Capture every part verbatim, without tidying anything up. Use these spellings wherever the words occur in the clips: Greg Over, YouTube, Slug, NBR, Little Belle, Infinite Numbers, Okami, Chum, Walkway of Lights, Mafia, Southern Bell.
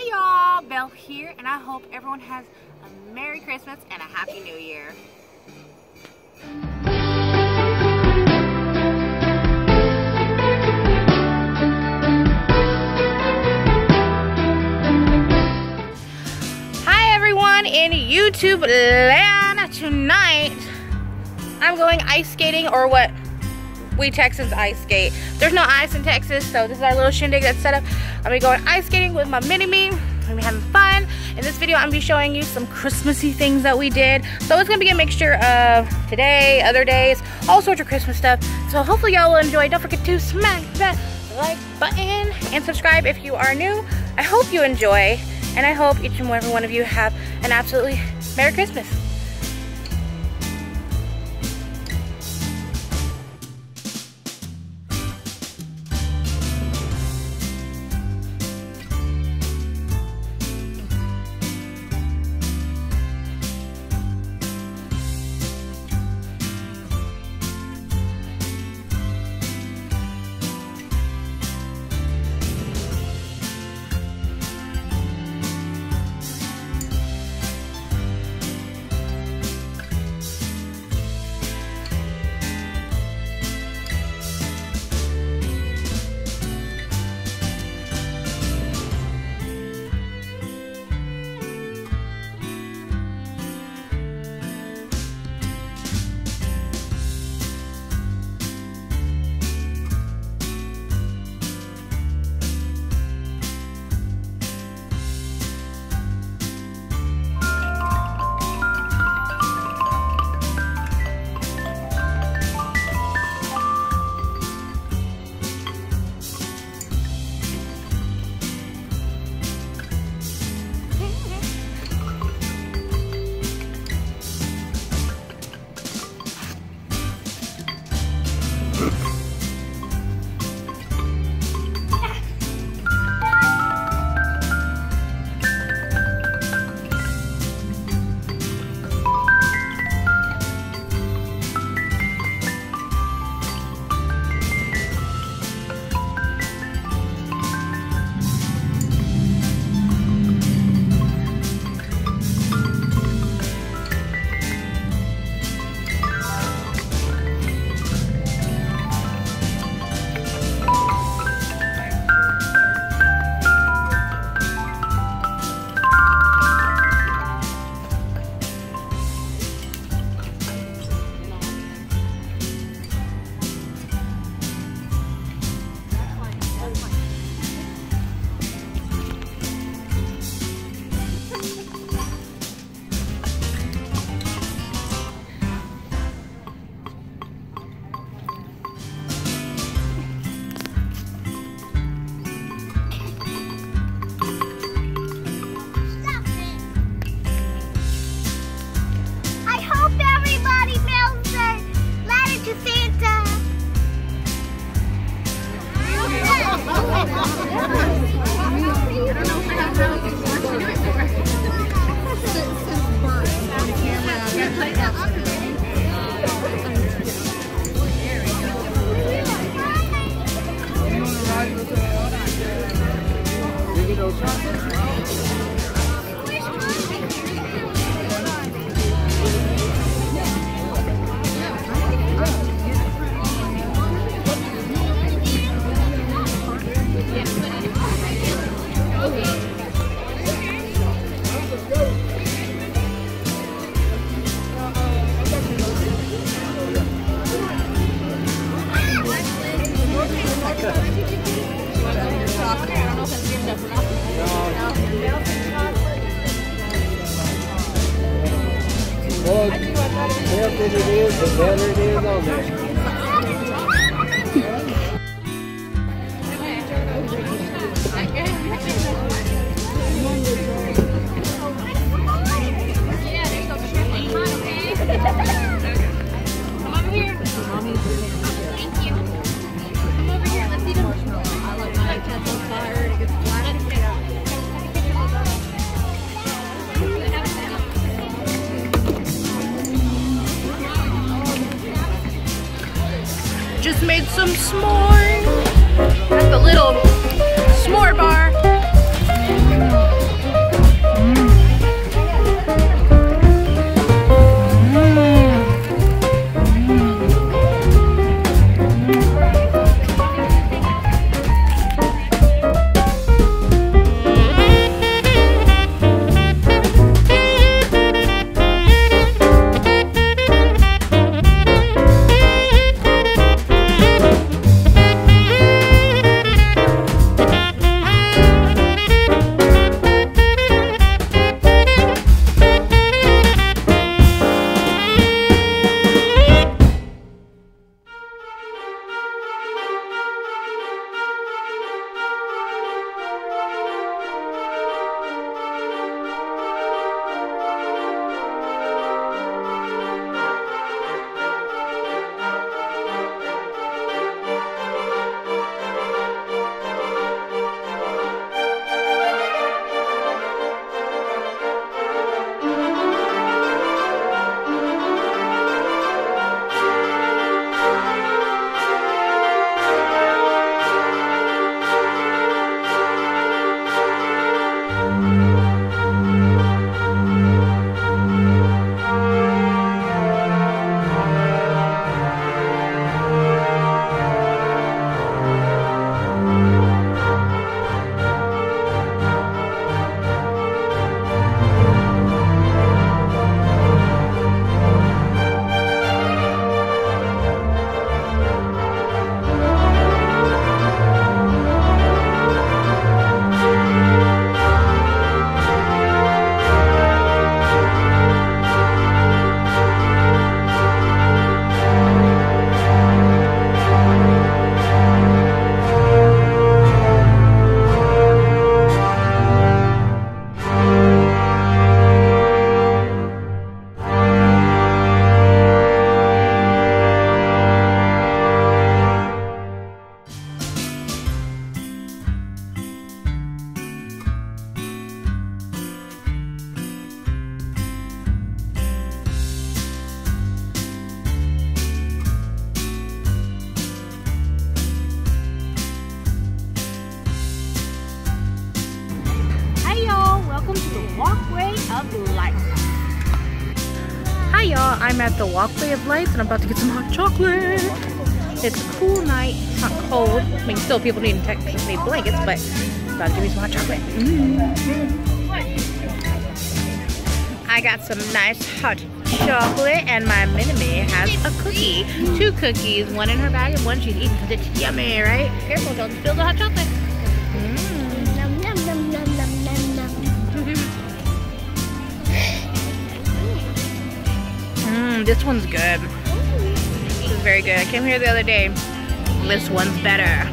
Hi y'all, Belle here, and I hope everyone has a Merry Christmas and a Happy New Year. Hi everyone in YouTube land. Tonight I'm going ice skating, or what we Texans ice skate. There's no ice in Texas, so this is our little shindig that's set up. I'm gonna be going ice skating with my mini-me. I'm gonna be having fun. In this video, I'm gonna be showing you some Christmassy things that we did. So it's gonna be a mixture of today, other days, all sorts of Christmas stuff. So hopefully y'all will enjoy. Don't forget to smack that like button and subscribe if you are new. I hope you enjoy, and I hope each and every one of you have an absolutely Merry Christmas. Just made some s'mores at the little s'more bar. welcome to the Walkway of Lights. Hi y'all, I'm at the Walkway of Lights and I'm about to get some hot chocolate. It's a cool night, it's not cold. I mean, still people need technically blankets, but I'm about to give me some hot chocolate. Mm. I got some nice hot chocolate and my mini-me has a cookie. Two cookies, one in her bag and one she's eating because it's yummy, right? Careful, don't spill the hot chocolate. Mm, this one's good. This is very good. I came here the other day. This one's better.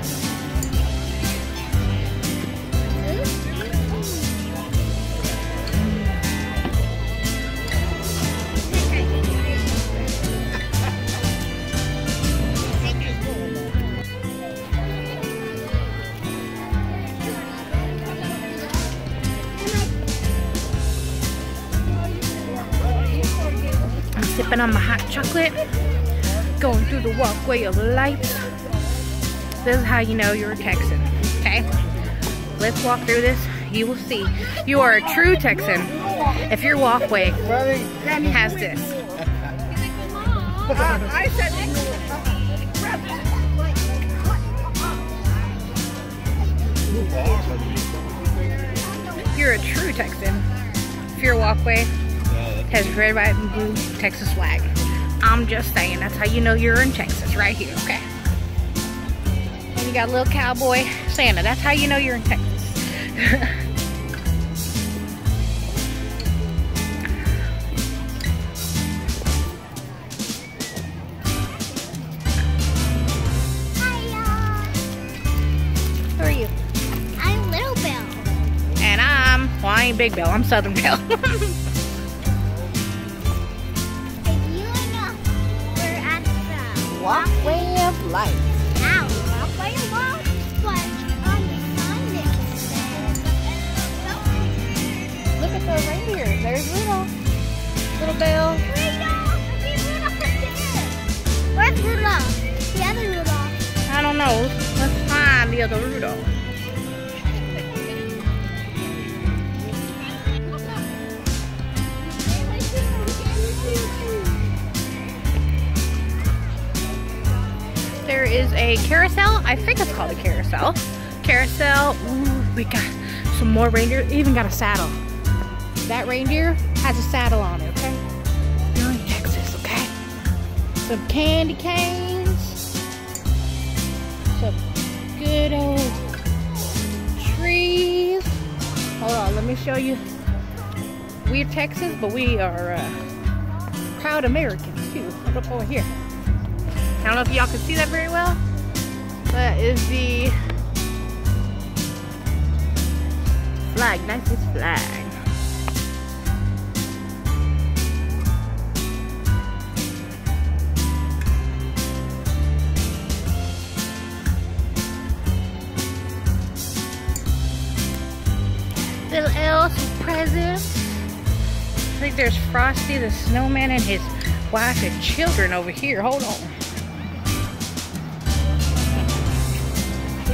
Sipping on my hot chocolate, going through the Walkway of Lights. This is how you know you're a Texan, okay? Let's walk through this, you will see. You are a true Texan if your walkway has this. I said you're a true Texan if your walkway has red, white, and blue Texas flag. I'm just saying, that's how you know you're in Texas, right here, okay? And you got a little cowboy Santa. That's how you know you're in Texas. Who are you? I'm Little Belle. And I'm, well, I ain't Big Belle, I'm Southern Belle. Walkway of Lights. Now, Walkway of Lights, but on the Sunday. Look at the reindeer. There's Little. Little Belle. Little! Where's Rudolph? The other Rudolph. I don't know. Let's find the other Rudolph. There is a carousel. I think it's called a carousel. Carousel. Ooh, we got some more reindeer. Even got a saddle. That reindeer has a saddle on it, okay? You're in Texas, okay? Some candy canes. Some good old trees. Hold on, let me show you. We're Texas, but we are uh, proud Americans, too. Look over here. I don't know if y'all can see that very well. That is the flag, nicest flag. Little Elle's present. I think there's Frosty the Snowman and his wife and children over here. Hold on.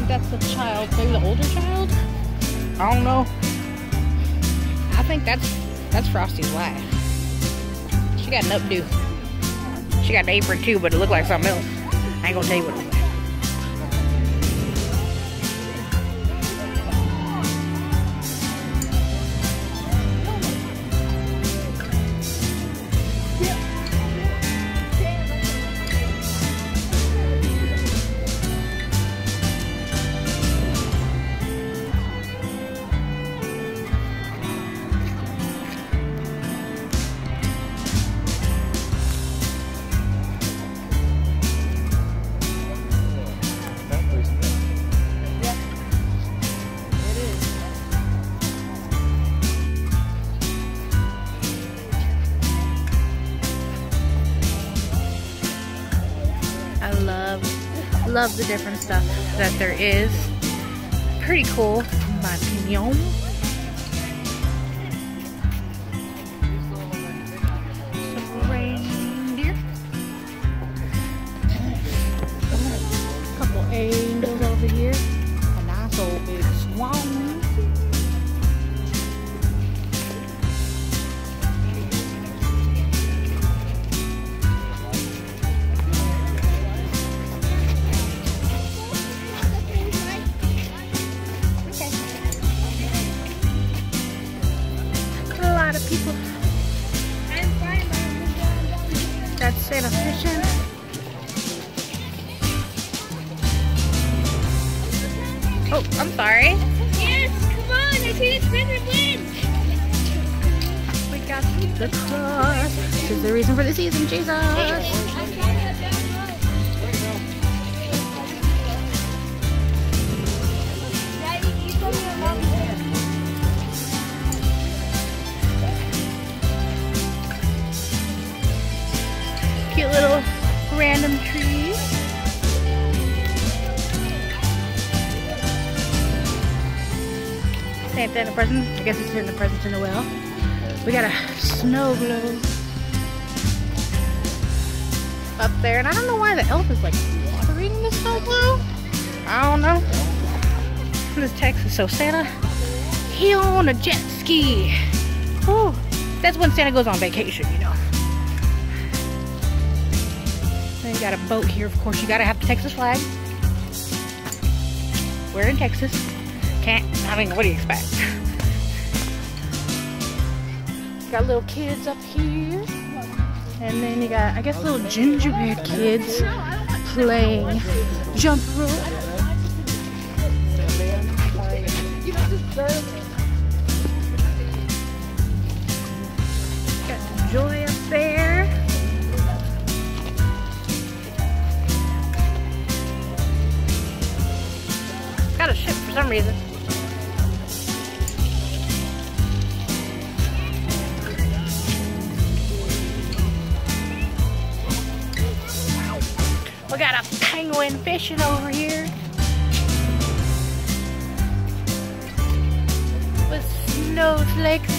That's the child, maybe the older child? I don't know. I think that's that's Frosty's wife. She got an updo. She got an apron too, but it looked like something else. I ain't gonna tell you what it was. Love the different stuff that there is. Pretty cool, in my opinion. Some reindeer. A couple angels over here. A nice old big swan. people. That's set of fishing. Oh, I'm sorry. Yes, come on, I see the quicker win. We got the cross. This is the reason for the season, Jesus. Cute little random trees. Same thing in the present. I guess it's in the present in the well. We got a snow globe up there, and I don't know why the elf is like watering the snow globe. I don't know. This Texas, so Santa, he on a jet ski. Whew. That's when Santa goes on vacation, you know. Then you got a boat here, of course. You gotta have the Texas flag. We're in Texas. Can't, I mean, what do you expect? Got little kids up here. And then you got, I guess, little gingerbread kids playing jump rope. Got Joy up there. Got a ship for some reason. We got a penguin fishing over here with snowflakes.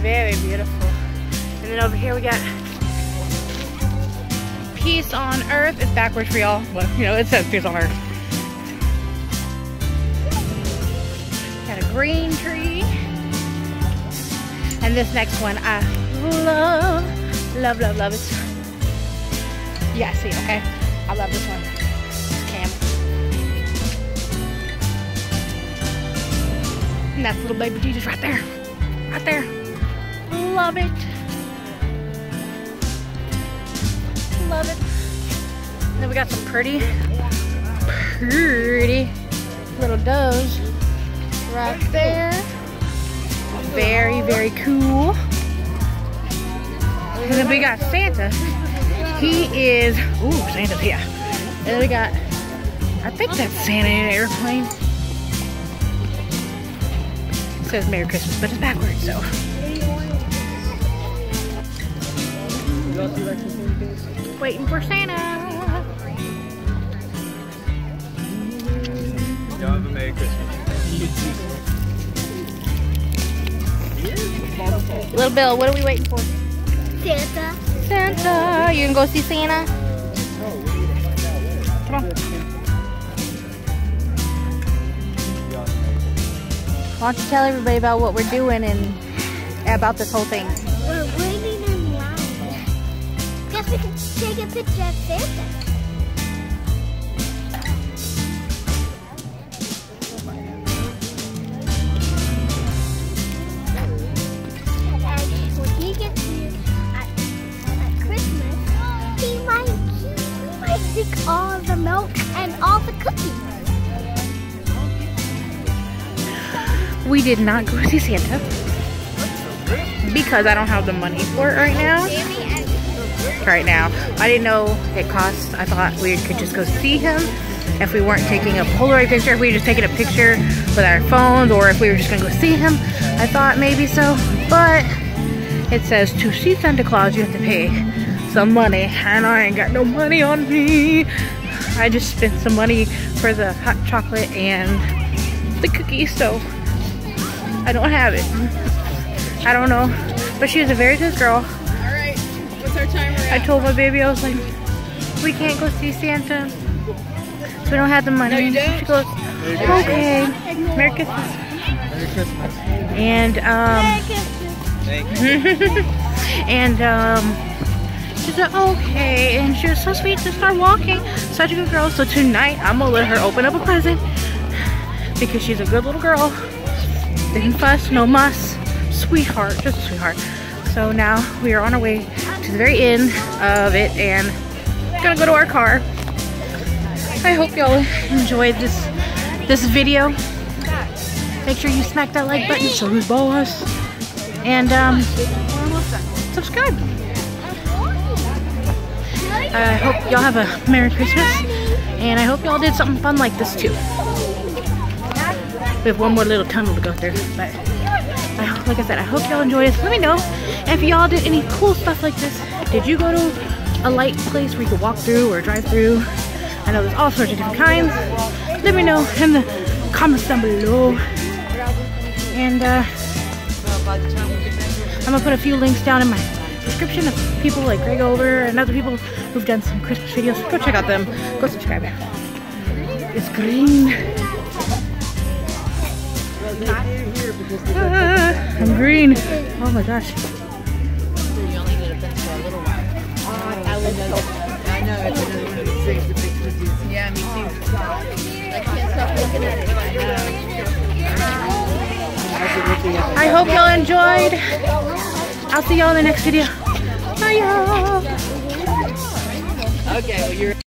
Very beautiful. And then over here we got peace on earth. It's backwards for y'all. Well, you know, it says peace on earth. Got a green tree. And this next one I love, love, love, love. It's, yeah, see, okay. I love this one. This camp. And that's little baby Jesus right there. Right there. Love it. Love it. And then we got some pretty, pretty little doves right there. Very, very cool. And then we got Santa. He is, ooh, Santa's here. And then we got, I think that's Santa in an airplane. It says Merry Christmas, but it's backwards, so. Waiting for Santa. Y'all have a Merry Christmas. Little Belle, what are we waiting for? Santa. Santa, you can go see Santa. Come on. Why don't you tell everybody about what we're doing and about this whole thing? We're waiting in line. Guess we can take a picture of Santa. And when he gets here, take all the milk and all the cookies. We did not go see Santa because I don't have the money for it right now. Right now. I didn't know it costs. I thought we could just go see him if we weren't taking a Polaroid picture, if we were just taking a picture with our phones, or if we were just going to go see him. I thought maybe so, but it says to see Santa Claus you have to pay some money, and I ain't got no money on me. I just spent some money for the hot chocolate and the cookies, so I don't have it. I don't know, but she was a very good girl. All right, what's our timer at? I told my baby, I was like, we can't go see Santa, so we don't have the money. No, you don't? She goes, okay, Merry Christmas. Merry Christmas. And um, Merry Christmas. and um. She said, okay, and she was so sweet to start walking. Such a good girl. So tonight, I'm gonna let her open up a present because she's a good little girl. Didn't fuss, no muss. Sweetheart, just a sweetheart. So now we are on our way to the very end of it and gonna go to our car. I hope y'all enjoyed this this video. Make sure you smack that like button, show your boss, and um, subscribe. I hope y'all have a Merry Christmas, and I hope y'all did something fun like this too. We have one more little tunnel to go through, but I, like I said, I hope y'all enjoyed this. Let me know if y'all did any cool stuff like this. Did you go to a light place where you could walk through or drive through? I know there's all sorts of different kinds. Let me know in the comments down below. And uh, I'm gonna put a few links down in my description of people like Greg Over and other people who've done some Christmas videos. Go check out them. Go subscribe. It's green. Ah, I'm green. Oh my gosh. Yeah, me too. I hope y'all enjoyed. I'll see y'all in the next video. Bye y'all. Okay, well you're